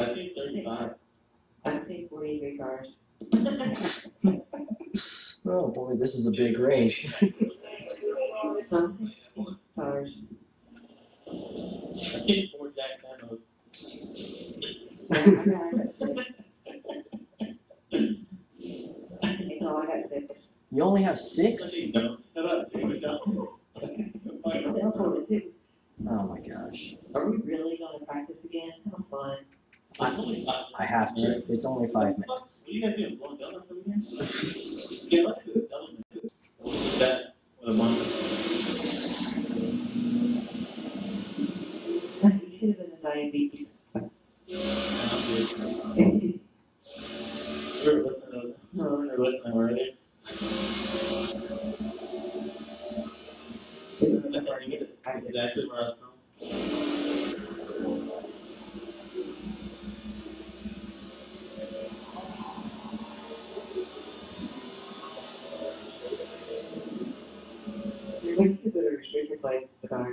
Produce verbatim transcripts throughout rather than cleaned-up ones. I think thirty-five. I think forty regards. Oh boy, this is a big race. Huh? Cars. I can't afford that kind of. You only have six? Oh my gosh. Are we really going to practice again? Come on. I have to. It's only five minutes. What do you guys do? Blow donuts over here? Yeah, let's do a double minute. Is that a month? You should have been a diabetes. Exactly where I was from. You're going to the restricted light the car.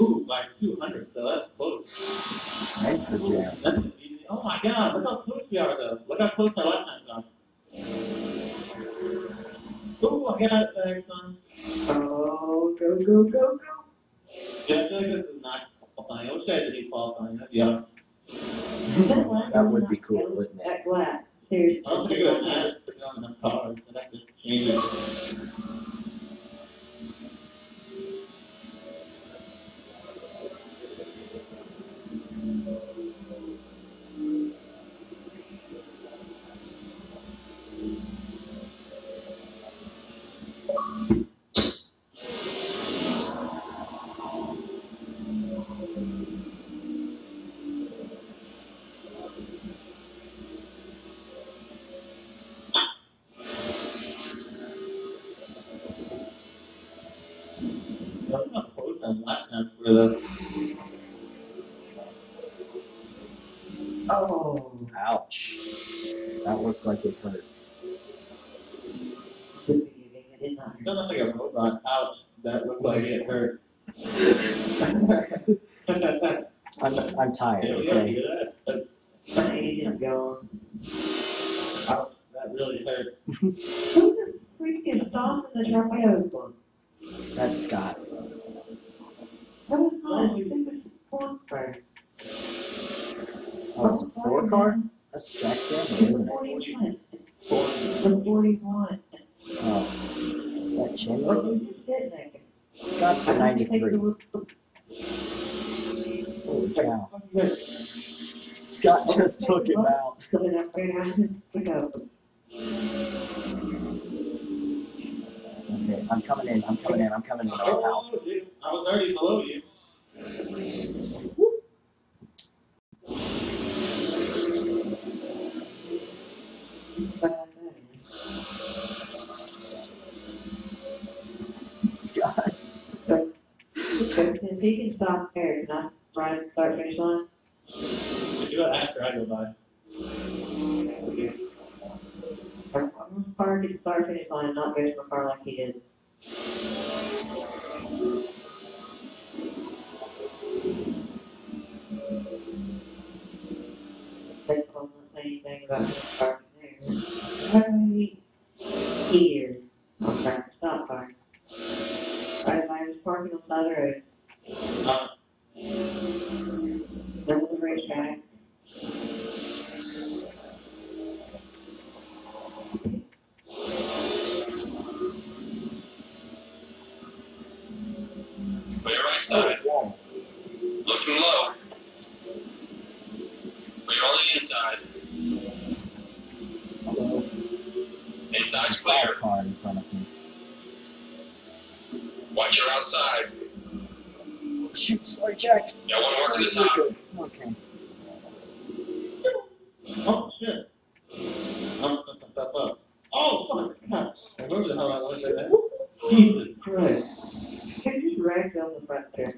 Ooh, like two hundred, so that's close. That's a jam. That's easy. Oh my god, look how close we are though. Look how close our last time got. Oh, I got it, son. Oh, go, go, go, go. Yeah, I feel like this is not qualifying. I wish I had to do qualifying. Yeah. That would be cool, wouldn't it? That glass. Seriously. I don't think I had it put on the car, but I could change it. Oh, ouch. That looked like it hurt. It doesn't look like a robot. Ouch. That looked like it hurt. I'm, I'm tired. Yeah, okay. Ouch. That really hurt. Who's the freaking dog in the Trapio's one? That's Scott. What is that? You think it's a four car? Oh, it's a four car? That's Jack Samuel, isn't it? The forty-one. Oh. Is that Chandler? Scott's the ninety-three. Oh, wow. Scott just took him out. Okay, I'm coming in, I'm coming in, I'm coming in. I was already below you. Scott. So, since he can stop there, not right at start finish line? Do it after I go by. Okay. Park at start finish line and not go to a car like he did. They don't say anything about him parking there. Right here. I'm trying to stop parking. Right if I was parking on the side of the road. Uh. There was a racetrack. On your right side. Oh, yeah. Looking low. But you're on the inside. Hello. Inside's clear. Car in front of me. Watch your outside. Shoot, sorry, Jack. Got one more to the top. Good. Okay. Oh, shit. I'm going to step up. Oh, fuck. I remember how I looked at that. Jesus Christ. Ragged on the front there.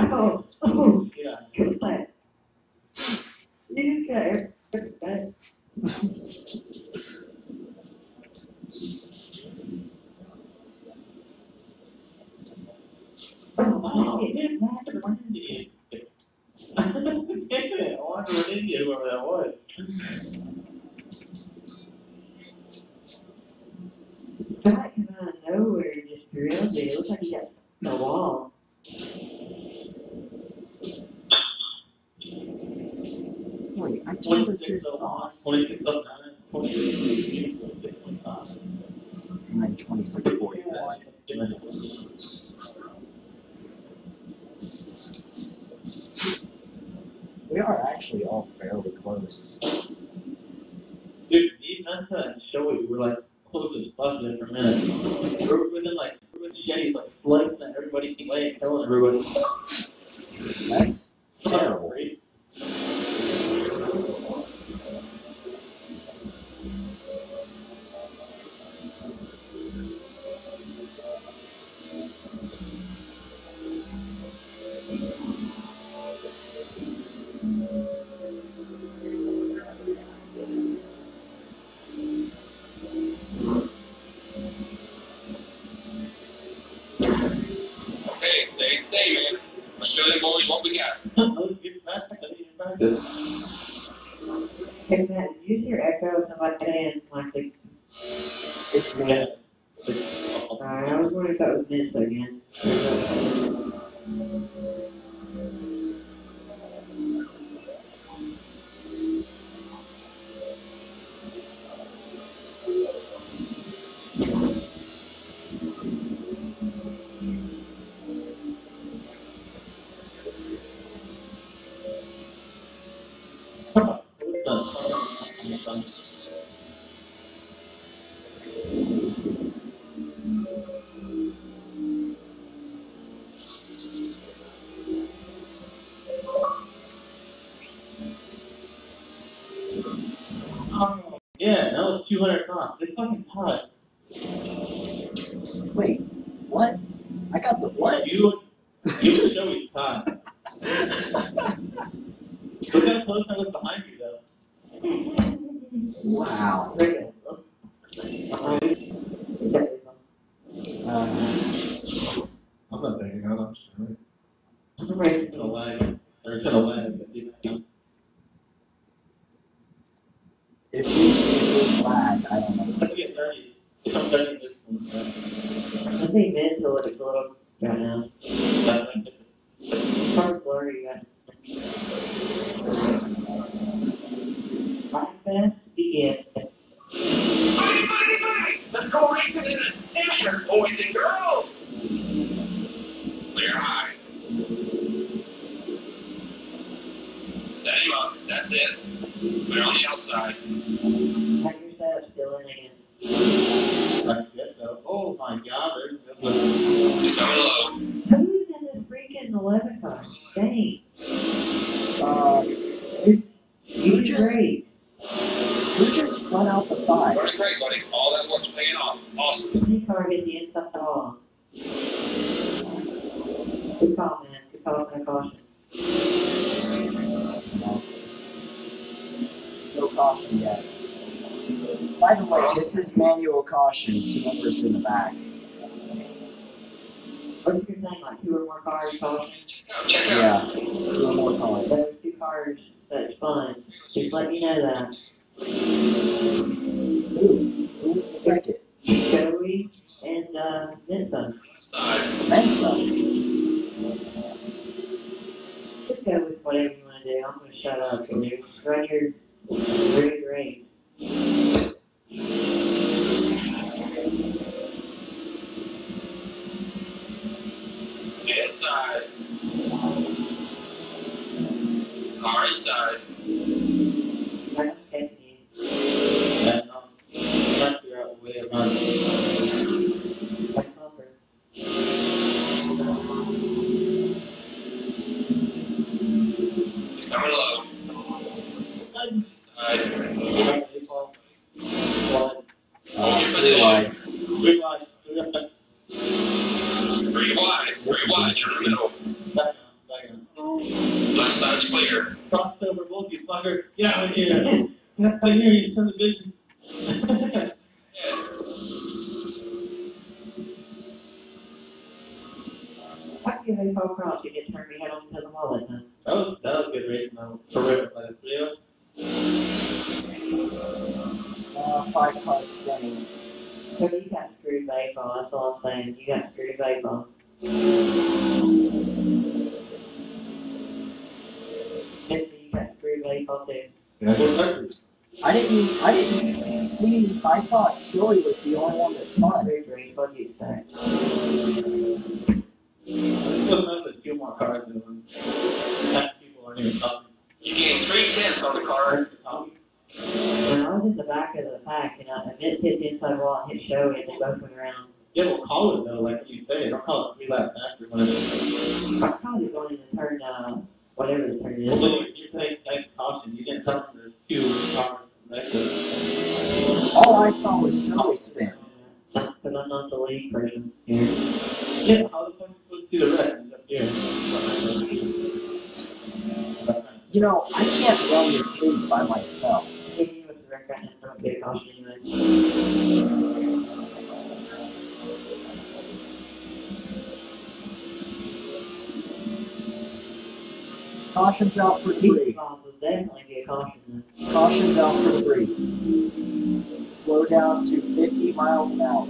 Oh, oh, yeah. Good plan. You care. Good plan. That came out of nowhere and just drilled it. It looks like he got the wall. Wait, I told this is off. And then twenty-six forty-one. We are actually all fairly close. Dude, these nuts that show it, we're like close as fuck there for a minute. We're within like, we're shades, like flooding and everybody keep laying telling everybody. That's terrible. Hey Matt, did you hear echo of somebody saying like the... It's me. Alright, I was wondering if that was Vince again. Yeah, that was two hundred knots. They fucking taught it. Wait, what? I got the what? You, you just know he's taught. Look how close I was behind you, though. Wow. There you go. Um, I'm not thinking how much. I'm right. It's gonna lag. Or it's gonna lag. If you lag, I don't know. Let's get thirty. I'm thirty this one. I think mental is a little right now. It's hard blurry yet. My best begins. Buddy, buddy, buddy! Let's go racing in a desert, boys and girls! Clear high. Steady up, that's it. Clear on the outside. Hector's that still in again. I guess so. Oh my god, there's a good one. So low. Who's in this freaking eleven car? Dang. Uh, you, you just, you just spun out the five. That's great, buddy. All that work's paying off. Awesome. You target the inside at all. Good call, man. Good call, no caution. No caution yet. By the way, this is manual caution, so whoever's in the back. What's your thing, like two or more cars? Yeah, two or more cars. Those two cars, that's fun. Just let me know that. Ooh, who was the second? Joey and uh, Mensa. Mensa? Just go with whatever you want to do. I'm going to shut up. And you just run your great range. Inside. Car inside. That's technique. That's not. That's your out way of running. That's copper. It's coming low. Inside. One. Uh, three wide. Three wide. Three wide. Three wide, three wide, you're in the middle. Back on, back on. Left side's clear. Crossover, both you fucker. Get out of here. Get out of here, you turn the vision. Yeah. Why do you think Bob Crawls you get turned me head onto the wall at night? That was that was a good reason though. For real, like real. Uh, five plus twenty. So you got screwed by ball, that's all I'm saying. You got screwed by ball. Yes, you got screwed by ball too. That's I didn't I didn't see I thought Shirley was the only one that saw it. What do you think? Still enough that few more cards than one. Half people aren't even talking. You gained three tenths on the card. When I was in the back of the pack and I hit the inside wall and hit show and they both went around. Yeah, we'll call it though, like you say. Don't call it three laps after one of them. I called it going into turn uh whatever the turn is. Well, you take next caution, you didn't tell them there's two cards. All I saw was Shirley spin. But I'm not the lead person here. Yeah, I was supposed to do the red up here. You know, I can't run this league by myself. Caution's out for three. Definitely caution. Caution's out for three. Slow down to fifty miles an hour.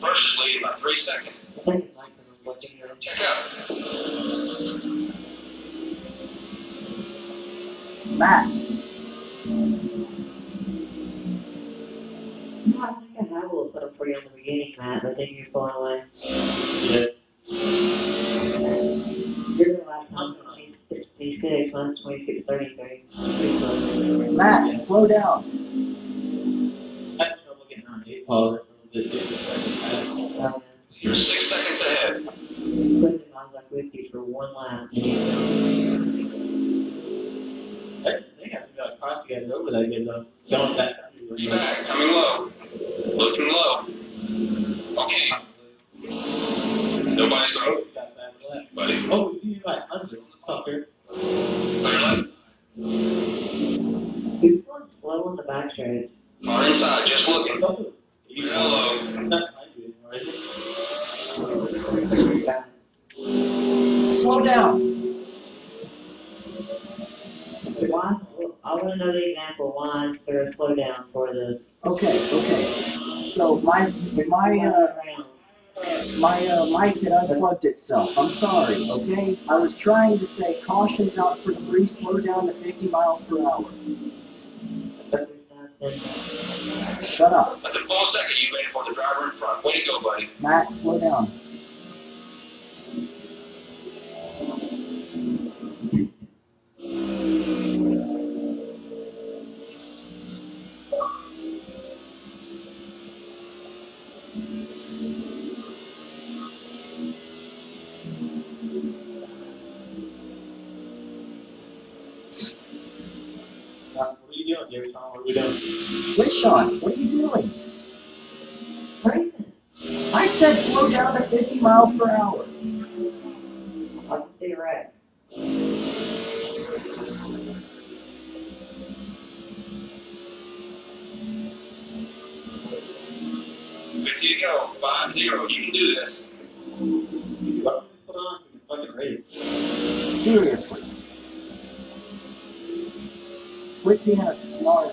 First is leading by three seconds. Check out. Matt. No, I think I had a little stuff for you in the beginning, Matt, but then you're going away. Yeah. You're the last one. Matt, slow down. I have trouble getting on eight power. You're six seconds ahead. Put the like with you for one lap. I think I have to be like five to get over that good though. Don't back up. Be back, coming low. Looking low. Okay. Nobody's going to left, buddy. Oh, you like hundred fucker. He's going slow on the back straight. Far inside, just looking. Even hello. Slow down. Why? I want to know the example why there's a slow down for this. Okay, okay. So my my uh. My uh, mic had unplugged itself. I'm sorry, okay? I was trying to say caution's out for three, slow down to fifty miles per hour. Shut up. At the full second, you waited for the driver in front. Way to go, buddy. Matt, slow down. Wait, Sean, what are you doing? Right? I said slow down to fifty miles per hour. I'll stay right. fifty to go, five zero. You can do this. Seriously. Quit being a smart.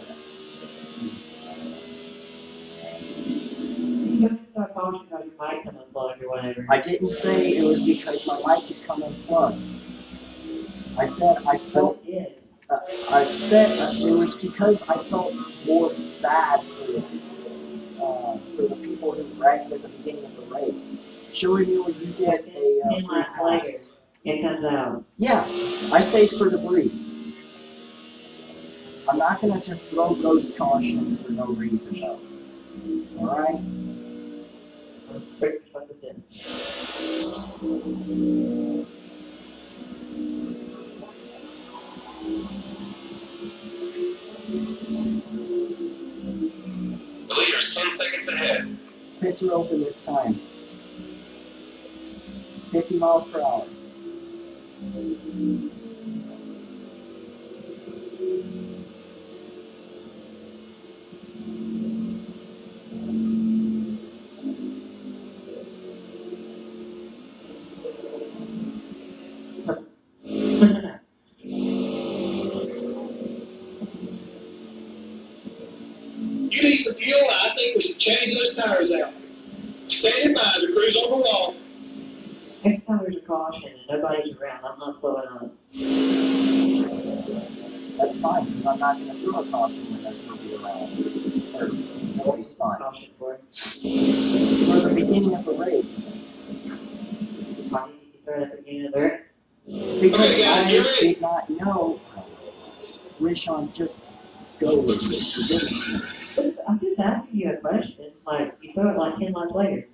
I didn't say it was because my mic had come unplugged. I said I felt it. Uh, I said uh, it was because I felt more bad for the, uh, for the people who wrecked at the beginning of the race. Surely you would you get a uh, free pass. It comes out. Yeah, I saved for debris. I'm not going to just throw ghost cautions for no reason, though. Alright? The leader's ten seconds ahead. Pits are open this time. fifty miles per hour. Change those tires out. Stand in mind, the crew's on the wall. Next time there's a caution and nobody's around, I'm not blowing on it. That's fine, because I'm not going to throw a caution when there's nobody around. Or nobody's fine. Caution for it. For the beginning of the race. Why did you throw it at the beginning of the race? Because okay, guys, I did not know. Rishon, just go with it for this. I'm just asking you a question. Like, you throw it like ten months later.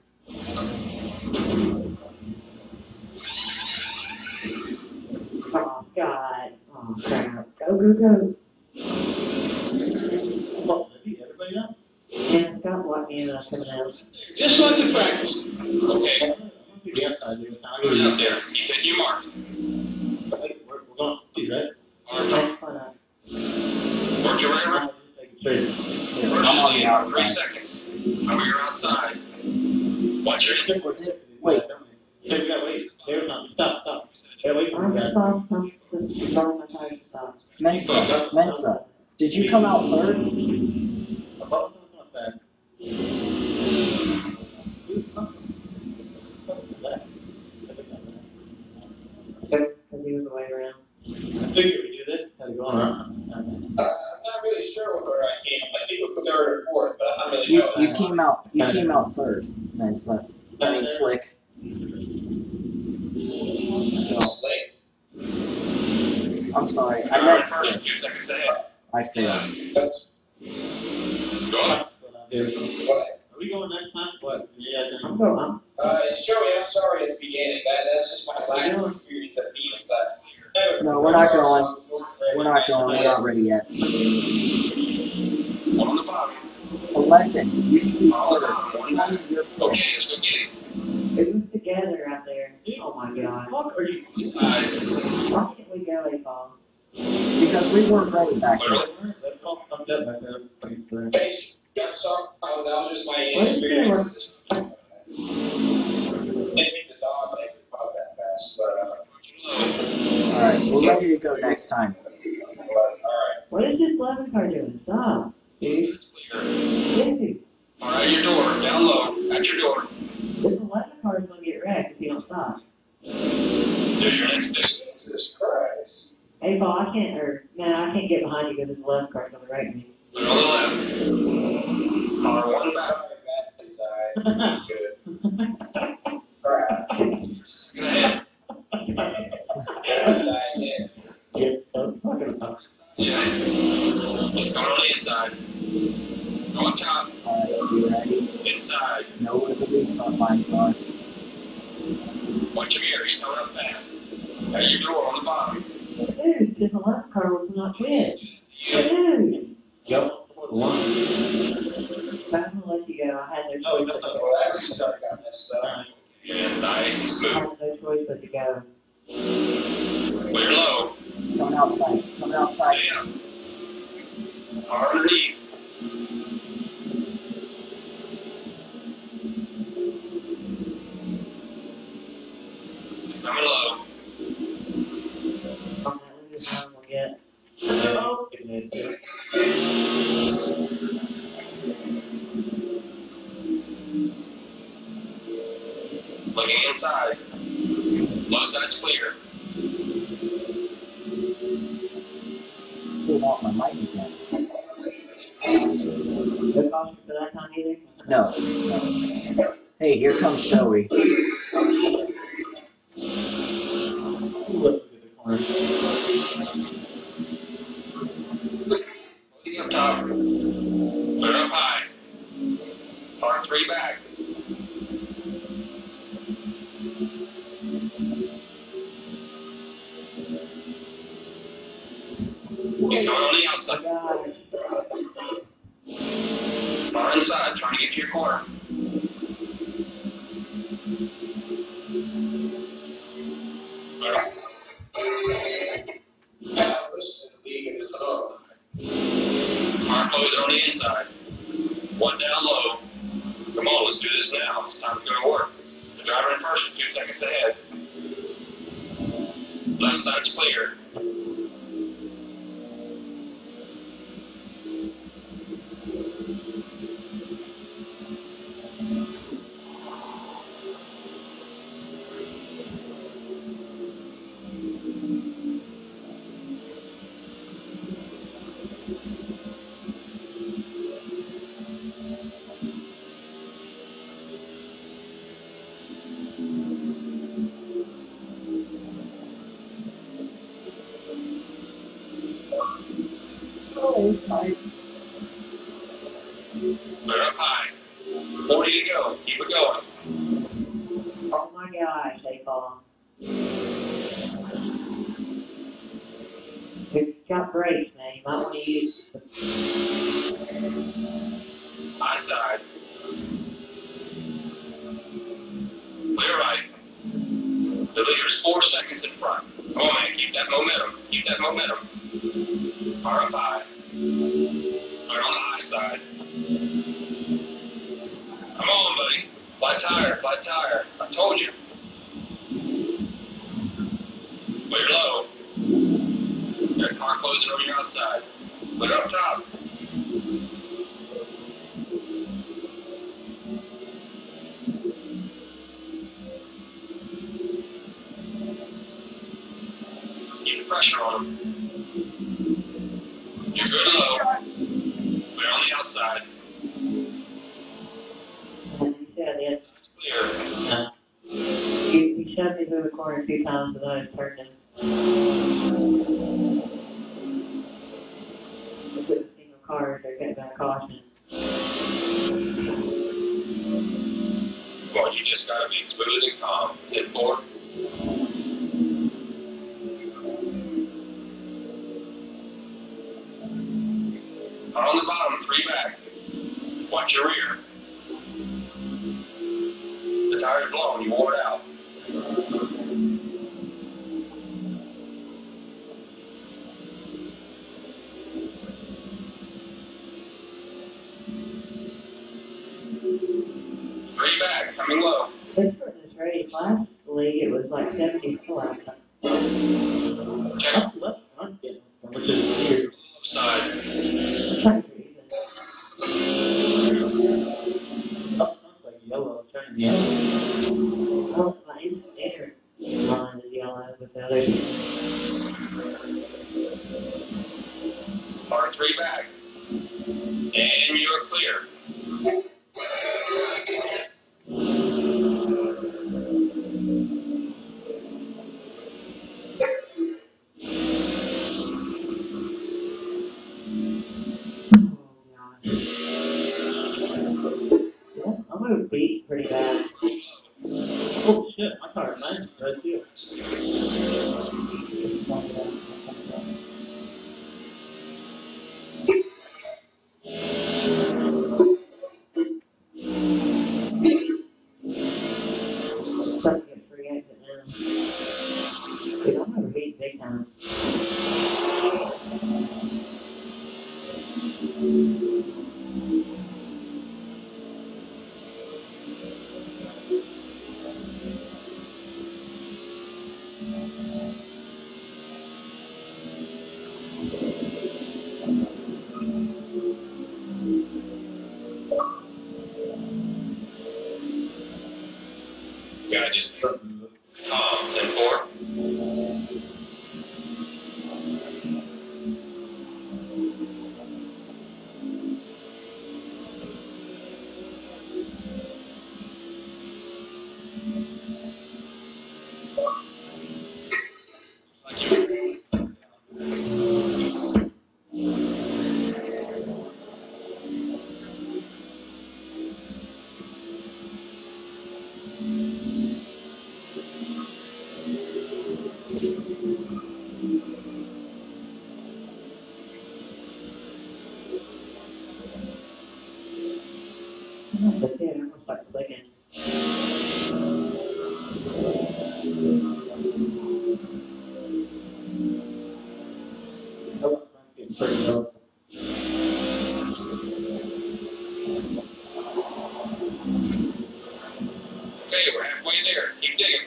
Oh, God. Oh, crap. Go, go, go. Well, maybe everybody up? Yeah, I got what me and I coming out. Just like the practice. Okay. Yeah, I do. I'm going out there. You said you mark. Hey, we're, we're going to do that. Right. All right. Work your way around. First, only out three seconds. Over your outside. Watch your wait. Wait. Wait. Stop. Stop. Wait. Mensa. Mensa. Did you come out third? Not bad. He was the way around. I figured we do that. How's it going? Uh, I'm not really sure what order I came. I think we put third or fourth, but I'm not really you, you came out. You came out third. Nine slick. Nine slick. Slick. I'm sorry. I meant slick. I failed. That's. Go on. What? Are we going next time? What? Yeah, I'm going. Uh, Shirley, I'm sorry at the beginning. That, that's just my lack of experience at being inside. No, we're not going. We're not going. We're not ready yet. One on the bottom. Eleven. You should be harder. Twenty. You're full. Okay, let's go get it. It was together out there. Oh my God. What are you? Why can't we go, A-Ball? Because we weren't ready back then. I'm dead back there. Face. That was just my experience of this. They think the dog like about that fast, but uh, alright, we're ready to go next time. What is this eleven car doing? Stop. Dude. Alright, your door. Down low. At your door. This eleven car is gonna get wrecked if you don't stop. There's your next business. Jesus Christ. Hey Paul, I can't or man, I can't get behind you because this eleven car's gonna wreck me. On the left. Car one back. Let's go on the inside. Go on top. Alright, you ready? Inside. Know where the restart lines are. Watch your ear, he's coming up fast. At your door on the bottom. Dude, because the left car was not dead. Dude. Yep. One. I'm gonna let you go. I had no choice. Oh, no, no. Well, that restart got messed up. Yeah, nice. I had no choice but to go. We're low. Come outside. Come outside. Yeah. Already. Coming low. I'm not gonna get. Hello. Looking inside. Low side's clear. Still want my mic again. No caution for that time either? No. No. Hey, here comes Shoei. Looking up top. Clear up high. Par three back. Going on the outside. Oh, far inside, trying to get to your corner. Right. Mark Lowe's on the inside. One down low. Come on, let's do this now. It's time to go to work. The driver in first is two seconds ahead. Left side's clear. inside. Clear up high. forty to go. Keep it going. Oh my gosh, they fall. It's got brakes, man. You might want to use it. High side. Clear right. The leader's four seconds in front. Come on, man. Keep that momentum. Keep that momentum. Fire up high. Clear on the high side. Come on, buddy. Flat tire. Flat tire. I told you. Clear low. There's a car closing over here outside. Clear up top. Keep the pressure on him. You're good and low. Clear on the outside. Yeah, the outside's clear. You, you shoved me through the corner a few times and I was turning. I couldn't see no cars, they're getting out of caution. Well, you just gotta be smooth and calm. Hit four. Out on the bottom, three back. Watch your rear. The tire's blown, you wore it out. Three back, coming low. This one is ready. Last league, it was like seventy-four. Check. Which is here. Side. Yellow, turning yellow. Oh, mine's there. Mine is yellow with the others. Part three back. And you're clear. Beat pretty bad. Oh shit, I thought it was nice right here. I'm trying to get free exit now. Dude, I'm gonna beat big time. Yeah, just um, ten four. But yeah, I'm gonna start clicking. Oh, I'm getting pretty low. Okay, we're halfway there. Keep digging.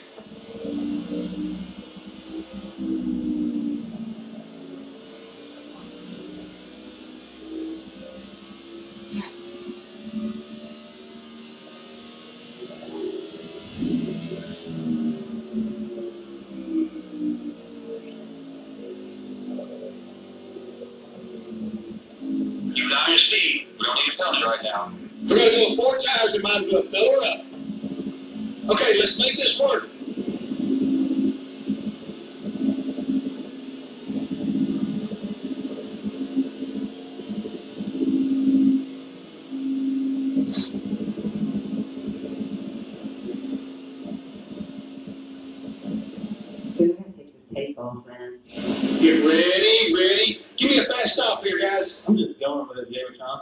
Your speed. We don't need to tell you right now. We're going to do it four times. You might as well fill her up. Okay, let's make this work. phone fan. Get ready, ready. Give me a fast stop here, guys. I'm just going with it every time.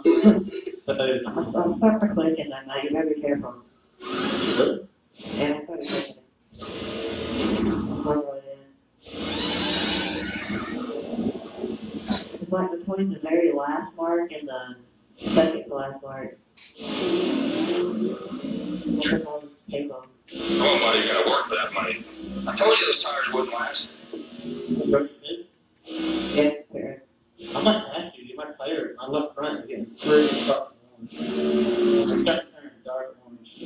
But I'm, I'm stuck for clicking that night. You better be careful. Really? Yeah, I'm probably clicking it. I'm probably in. It's like between the very last mark and the second to last mark. Come on, buddy, you gotta work for that money. I told you those tires wouldn't last. Yeah, fair. I might ask you, you might play her. My left front is getting pretty fucking orange. It's got to turn dark orange. I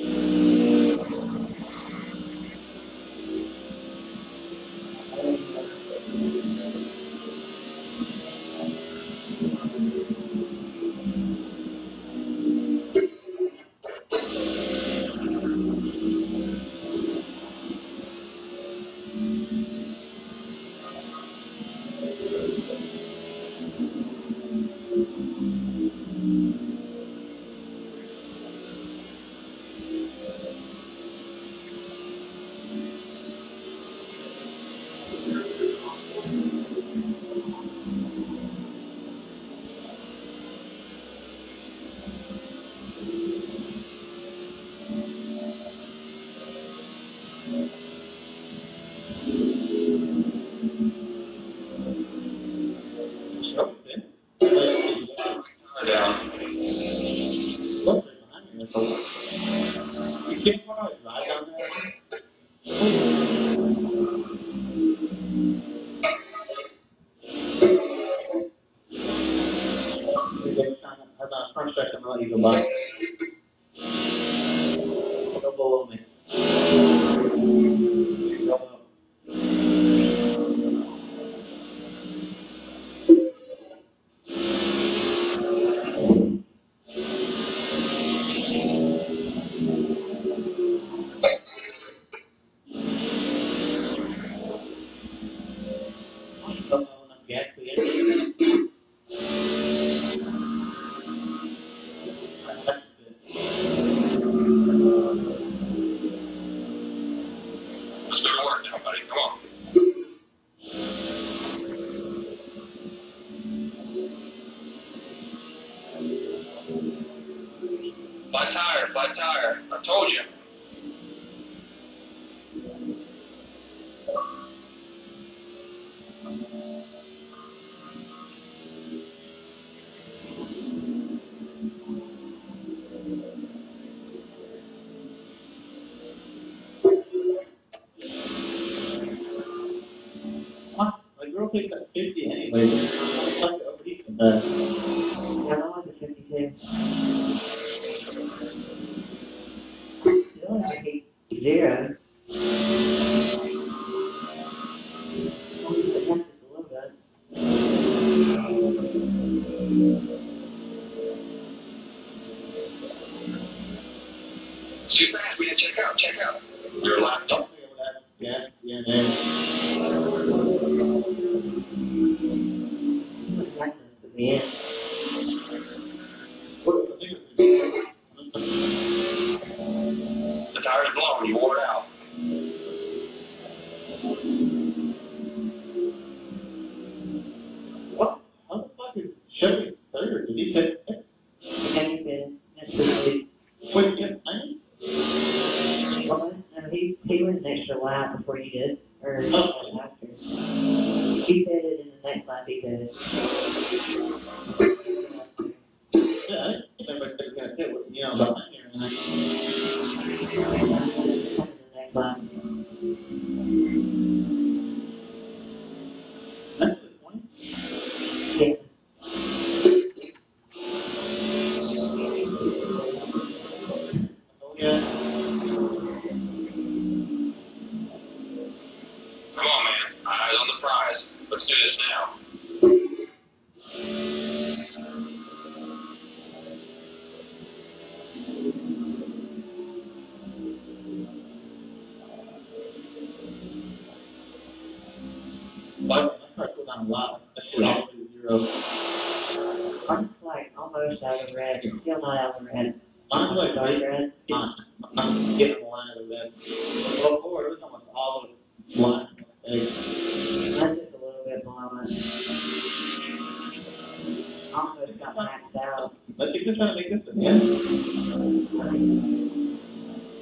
just trying to make this again.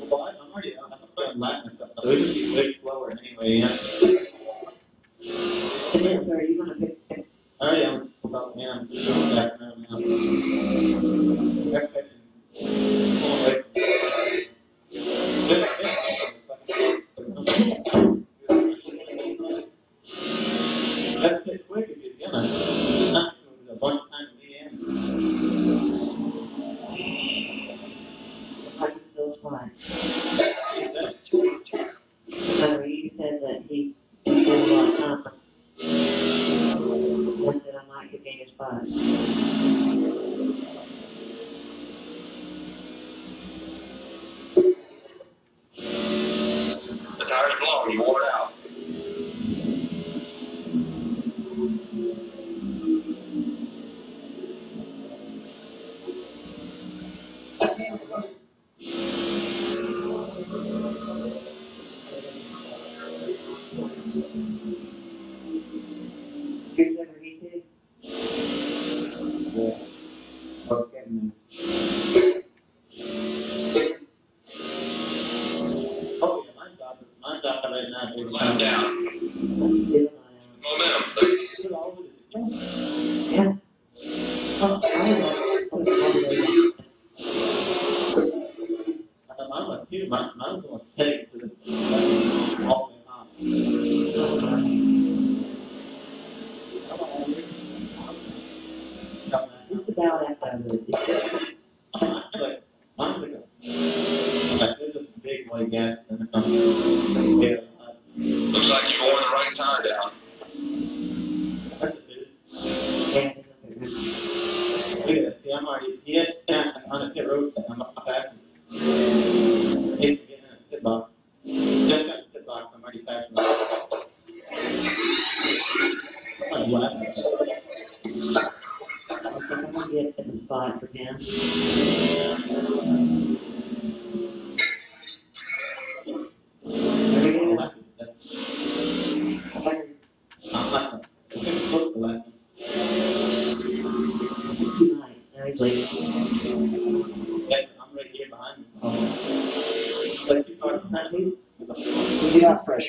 Well, I'm already on. I'm playing Latin stuff. So it's just way slower anyway. Yeah. Sorry, you want to pick it? Oh yeah, I'm about yeah. I'm going back now. Next section. All right. That's it. Where did you get that? A bunch of times the end. I can still fly. So you said that he did a lot of time. I said I'm not giving his spot. The tire's blown. You wore it out.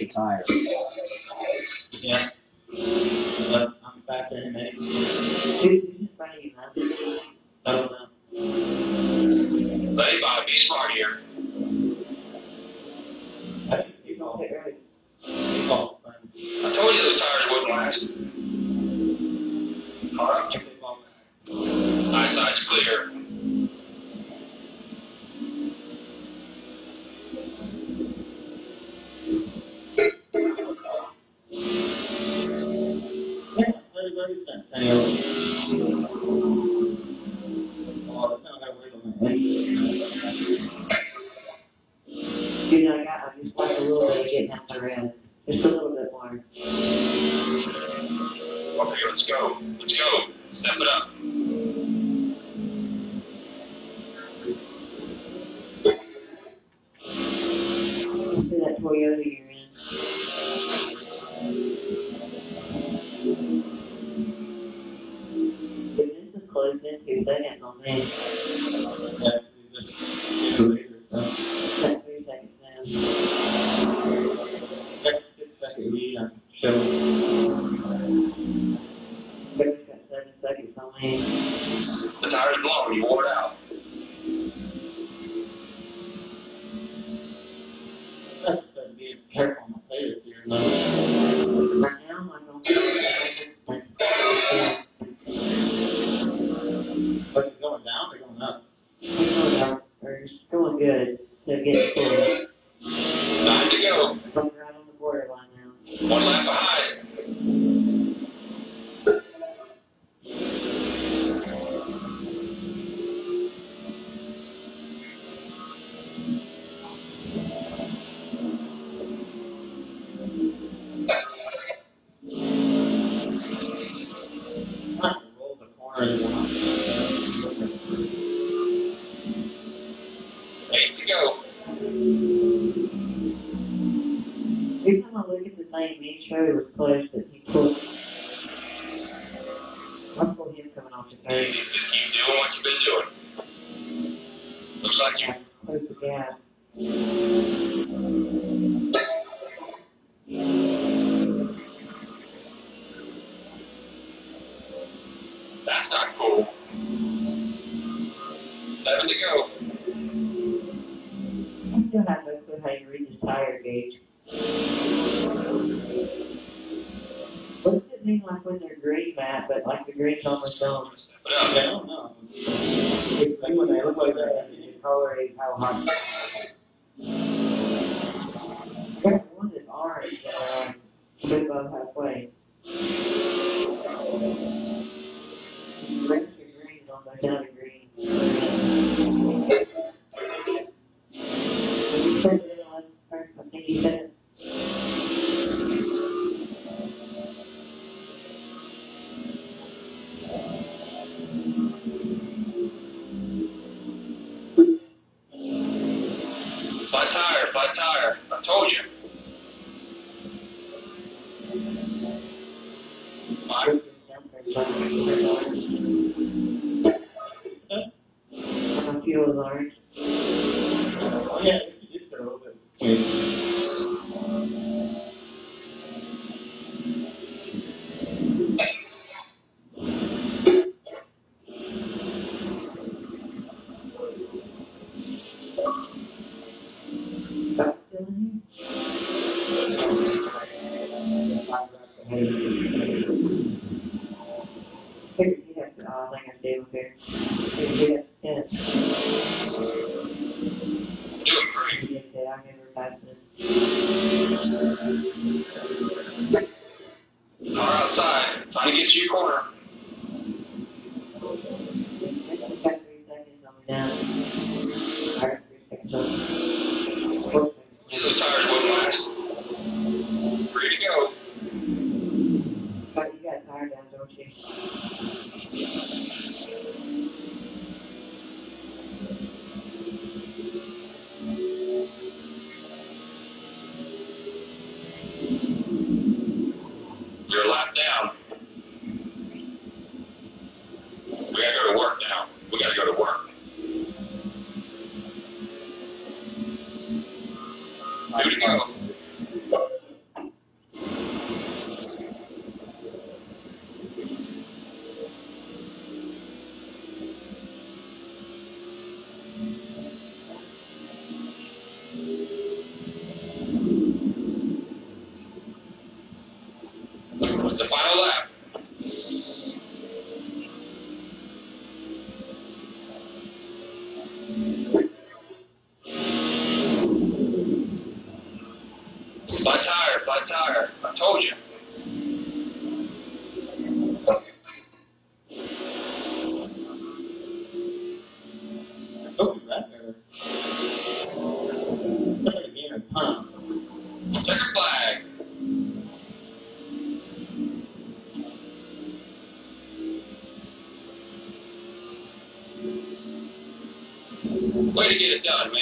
Your tires. Yeah. But I'm back there in a minute. Who's in front of you, man? I don't know. Buddy Bob, be smart here. I think you called it right. You called it right. I told you those tires wouldn't last. Alright, give me a moment. Eyeside's clear. Just keep doing what you've been doing. Looks like you. Yeah. That's not cool. Seven to go. I'm still not very good how you read the tire gauge. What's it mean like when they're green, Matt, but like the green's almost gone? I don't know. It's like when they look like that, you tolerate how hot. There's one that's orange, uh, a bit above halfway. Red to green, on the down to green. You said the other one first, I think you said it. Flat tire, flat tire. I told you. Fine. I feel large. Oh, yeah, it's just a little bit. Way to get it done,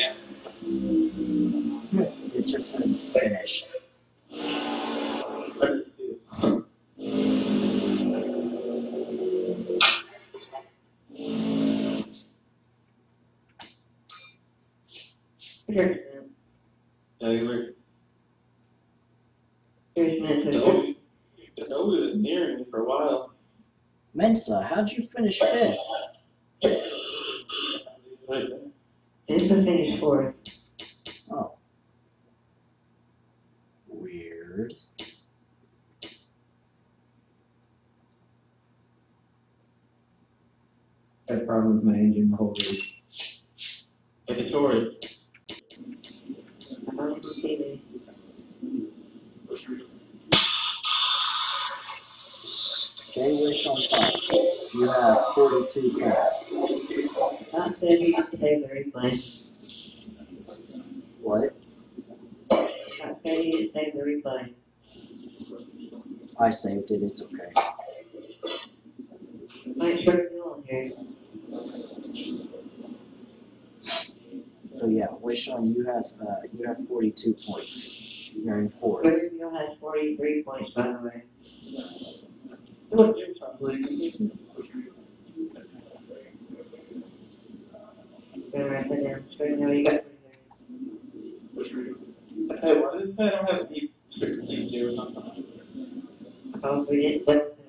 man. It just says finished. Nearing for a while. Mensa, how'd you finish fifth? It's a finish fourth. Oh. Weird. I had a problem with my engine the whole week. It's a story. Jay Wish on top. You have forty-two points. Not saying you can take the replay. What? Not saying you can take the replay. I saved it, it's okay. Make sure you're on here. Oh yeah, Wish on, you have uh, you have forty-two points. You're in fourth. Wishon has forty-three points, by the way. Look, you're probably Okay, what if I don't have deep, deep zero? How do we get